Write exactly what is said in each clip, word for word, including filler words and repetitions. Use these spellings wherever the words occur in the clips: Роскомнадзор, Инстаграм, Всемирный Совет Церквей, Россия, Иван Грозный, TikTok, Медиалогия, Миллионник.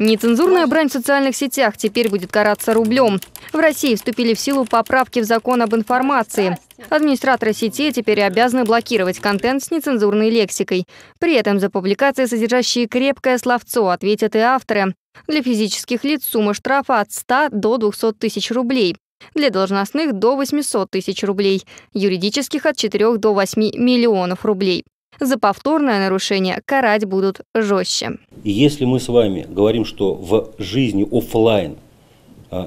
Нецензурная брань в социальных сетях теперь будет караться рублем. В России вступили в силу поправки в закон об информации. Администраторы сети теперь обязаны блокировать контент с нецензурной лексикой. При этом за публикации, содержащие крепкое словцо, ответят и авторы. Для физических лиц сумма штрафа от ста до двухсот тысяч рублей. Для должностных – до восьмисот тысяч рублей. Юридических – от четырёх до восьми миллионов рублей. За повторное нарушение карать будут жестче. И если мы с вами говорим, что в жизни офлайн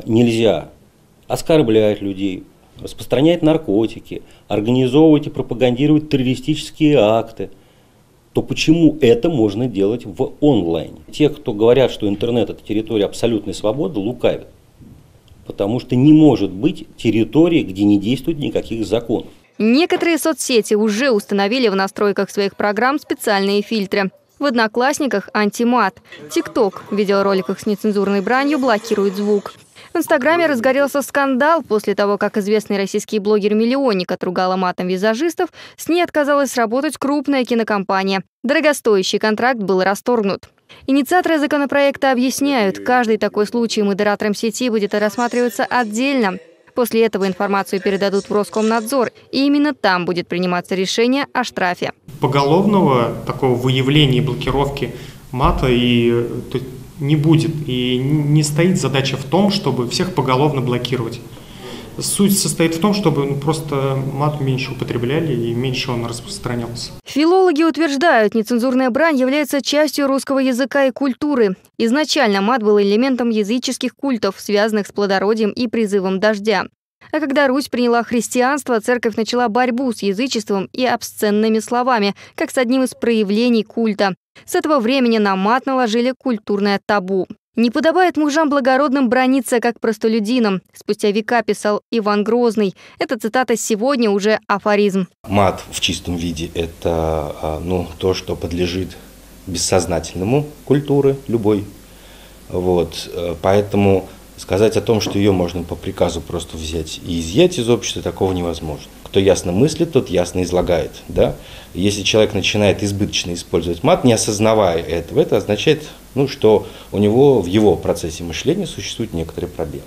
нельзя оскорблять людей, распространять наркотики, организовывать и пропагандировать террористические акты, то почему это можно делать в онлайне? Те, кто говорят, что интернет – это территория абсолютной свободы, лукавят. Потому что не может быть территории, где не действует никаких законов. Некоторые соцсети уже установили в настройках своих программ специальные фильтры. В «Одноклассниках» – антимат. «ТикТок» в видеороликах с нецензурной бранью блокирует звук. В «Инстаграме» разгорелся скандал после того, как известный российский блогер «Миллионник» отругала матом визажистов, с ней отказалась работать крупная кинокомпания. Дорогостоящий контракт был расторгнут. Инициаторы законопроекта объясняют, каждый такой случай модератором сети будет рассматриваться отдельно. После этого информацию передадут в Роскомнадзор, и именно там будет приниматься решение о штрафе. Поголовного такого выявления и блокировки мата и не будет. И не стоит задача в том, чтобы всех поголовно блокировать. Суть состоит в том, чтобы ну, просто мат меньше употребляли и меньше он распространялся. Филологи утверждают, нецензурная брань является частью русского языка и культуры. Изначально мат был элементом языческих культов, связанных с плодородием и призывом дождя. А когда Русь приняла христианство, церковь начала борьбу с язычеством и обсценными словами, как с одним из проявлений культа. С этого времени на мат наложили культурное табу. «Не подобает мужам благородным браниться, как простолюдинам», спустя века писал Иван Грозный. Эта цитата сегодня уже афоризм. Мат в чистом виде – это ну, то, что подлежит бессознательному культуры любой. Вот. Поэтому сказать о том, что ее можно по приказу просто взять и изъять из общества, такого невозможно. Кто ясно мыслит, тот ясно излагает. Да? Если человек начинает избыточно использовать мат, не осознавая этого, это означает, ну, что у него в его процессе мышления существуют некоторые пробелы.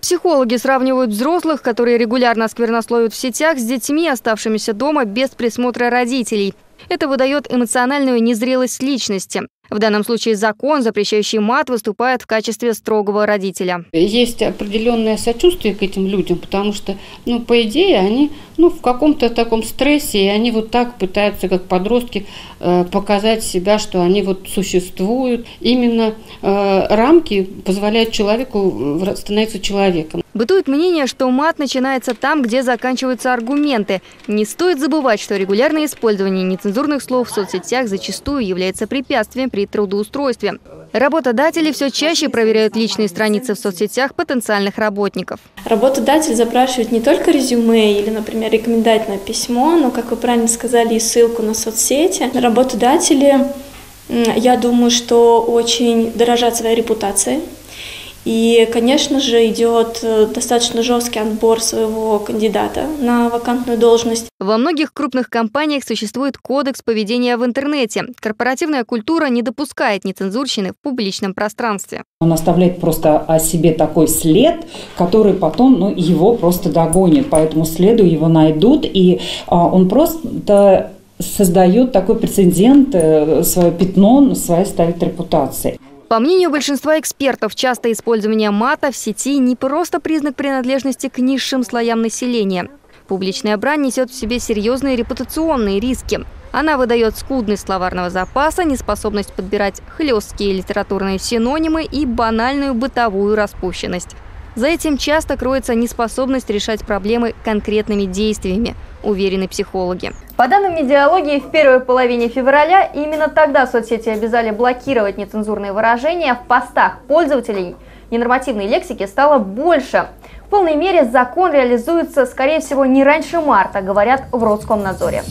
Психологи сравнивают взрослых, которые регулярно сквернословят в сетях, с детьми, оставшимися дома без присмотра родителей. Это выдает эмоциональную незрелость личности. В данном случае закон, запрещающий мат, выступает в качестве строгого родителя. Есть определенное сочувствие к этим людям, потому что, ну, по идее, они ну, в каком-то таком стрессе, и они вот так пытаются, как подростки, показать себя, что они вот существуют. Именно рамки позволяют человеку становиться человеком. Бытует мнение, что мат начинается там, где заканчиваются аргументы. Не стоит забывать, что регулярное использование нецензурных слов в соцсетях зачастую является препятствием при трудоустройстве. Работодатели все чаще проверяют личные страницы в соцсетях потенциальных работников. Работодатель запрашивает не только резюме или, например, рекомендательное письмо, но, как вы правильно сказали, и ссылку на соцсети. Работодатели, я думаю, что очень дорожат своей репутацией. И, конечно же, идет достаточно жесткий отбор своего кандидата на вакантную должность. Во многих крупных компаниях существует кодекс поведения в интернете. Корпоративная культура не допускает нецензурщины в публичном пространстве. Он оставляет просто о себе такой след, который потом ну, его просто догонит. По этому следу его найдут, и а, он просто создает такой прецедент, свое пятно на своей ставит репутации. По мнению большинства экспертов, частое использование мата в сети не просто признак принадлежности к низшим слоям населения. Публичная брань несет в себе серьезные репутационные риски. Она выдает скудность словарного запаса, неспособность подбирать хлесткие литературные синонимы и банальную бытовую распущенность. За этим часто кроется неспособность решать проблемы конкретными действиями, уверены психологи. По данным медиалогии, в первой половине февраля именно тогда соцсети обязали блокировать нецензурные выражения в постах пользователей. Ненормативной лексики стало больше. В полной мере закон реализуется, скорее всего, не раньше марта, говорят в Роскомнадзоре.